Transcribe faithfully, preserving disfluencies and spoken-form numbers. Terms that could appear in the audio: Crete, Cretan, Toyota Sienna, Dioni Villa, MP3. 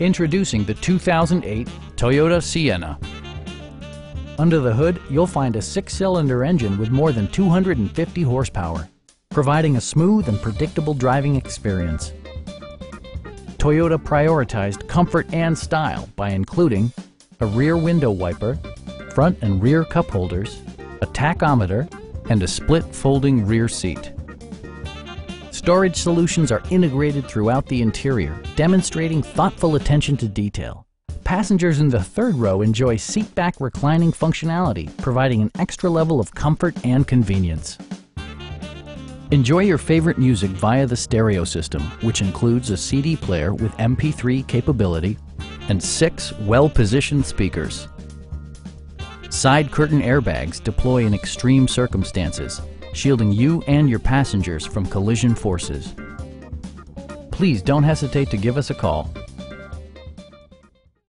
Introducing the two thousand eight Toyota Sienna. Under the hood, you'll find a six-cylinder engine with more than two hundred fifty horsepower, providing a smooth and predictable driving experience. Toyota prioritized comfort and style by including a rear window wiper, front and rear cup holders, a tachometer, and a split folding rear seat. Storage solutions are integrated throughout the interior, demonstrating thoughtful attention to detail. Passengers in the third row enjoy seat-back reclining functionality, providing an extra level of comfort and convenience. Enjoy your favorite music via the stereo system, which includes a C D player with M P three capability and six well-positioned speakers. Side curtain airbags deploy in extreme circumstances, shielding you and your passengers from collision forces. Please don't hesitate to give us a call.